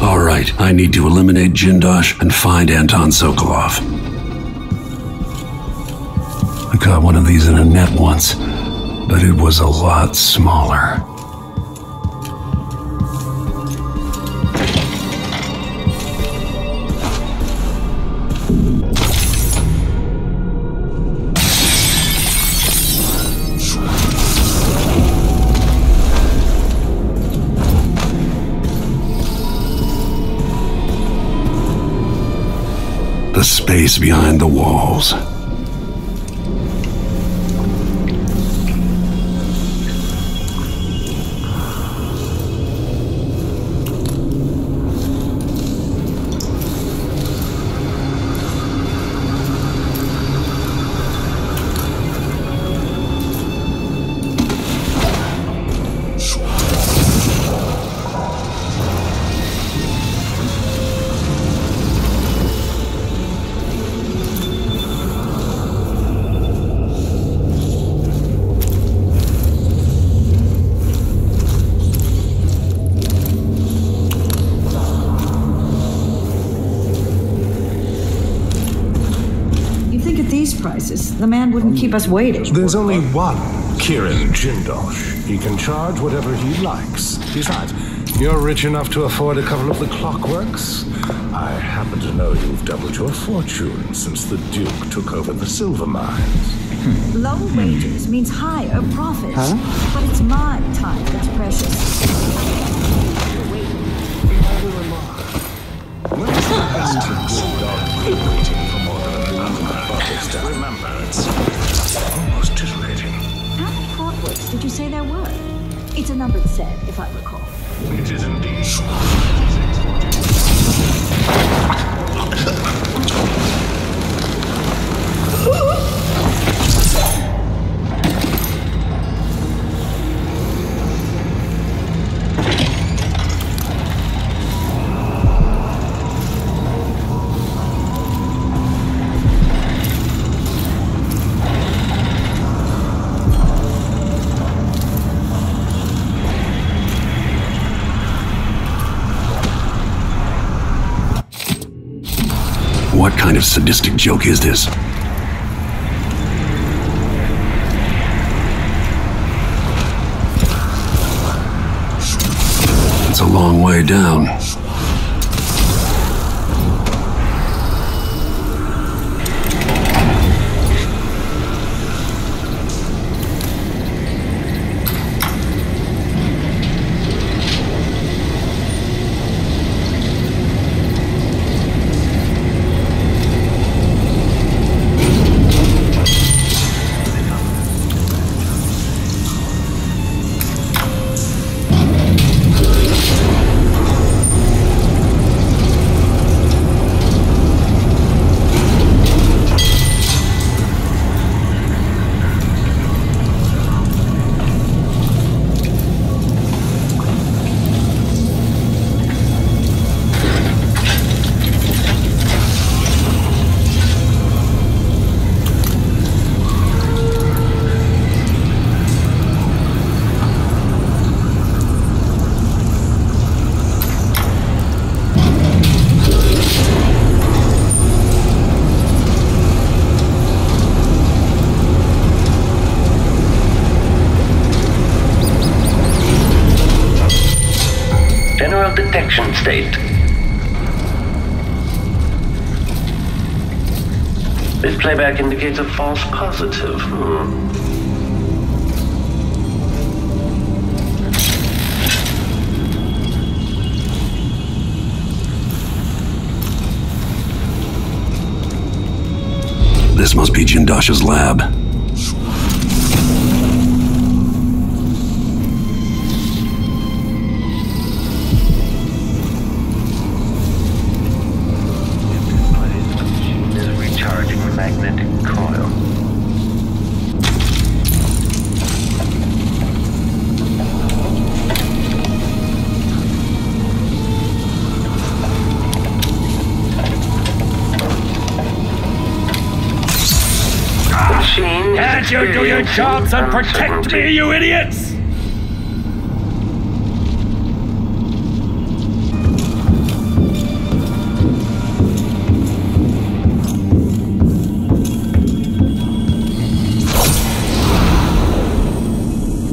All right, I need to eliminate Jindosh and find Anton Sokolov. I caught one of these in a net once, but it was a lot smaller. The space behind the walls. The man wouldn't keep us waiting. There's only one Kirin Jindosh. He can charge whatever he likes. Besides, you're rich enough to afford a couple of the clockworks. I happen to know you've doubled your fortune since the Duke took over the silver mines. Low wages means higher profits. Huh? But it's my time that's precious. Remember, it's almost titillating. How many clockworks did you say there were? It's a numbered set, if I recall. It is indeed. What kind of sadistic joke is this? It's a long way down. State. This playback indicates a false positive. This must be Jindosh's lab. Do your jobs and protect me, you idiots!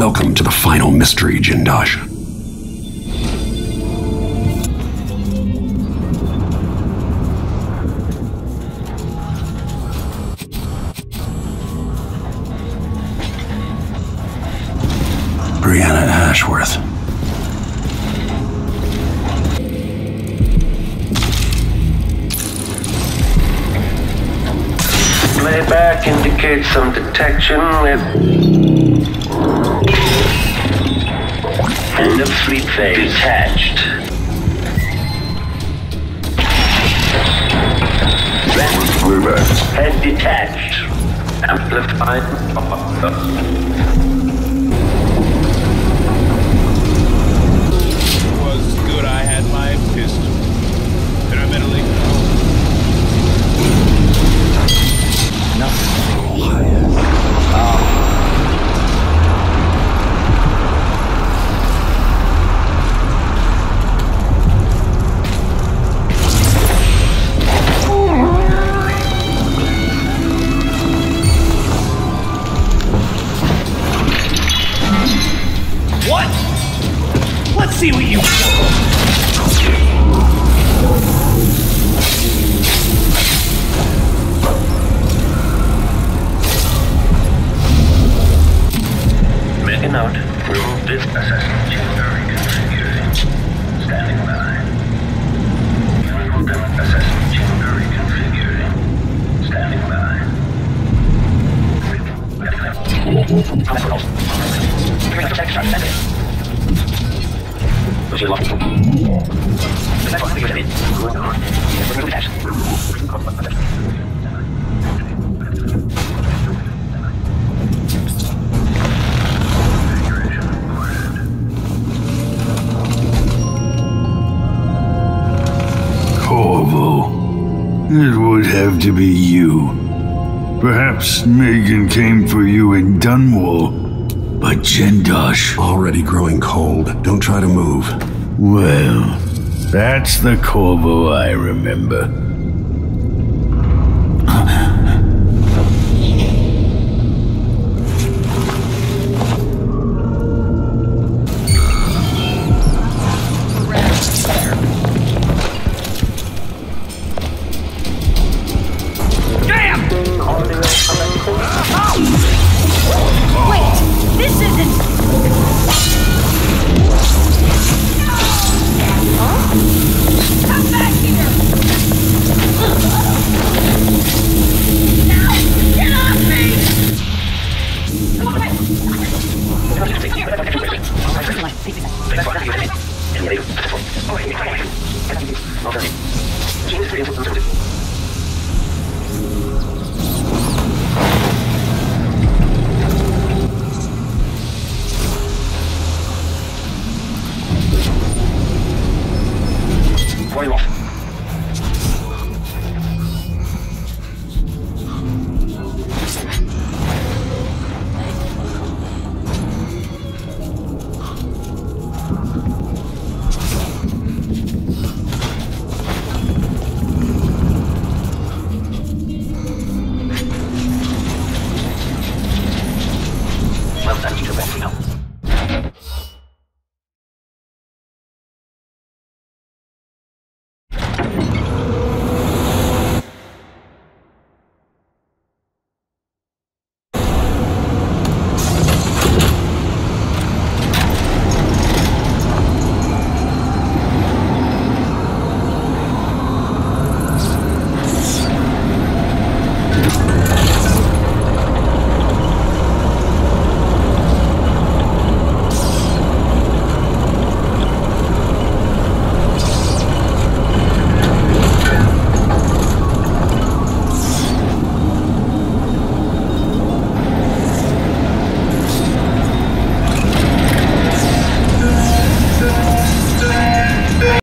Welcome to the final mystery, Jindosh. Brianna Ashworth. Playback indicates some detection with... end of sleep phase. Detached. Mover. Head detached. Amplified. It was good I had my pistol. Experimentally. Nothing higher. See what you got. Make a note. Remove this assassin chamber reconfigured. Standing by. Remove the assassin chamber reconfigured. Standing by. She lost it. Corvo, it would have to be you. Perhaps Megan came for you in Dunwall. But Jindosh... already growing cold. Don't try to move. Well, that's the Corvo I remember. Off.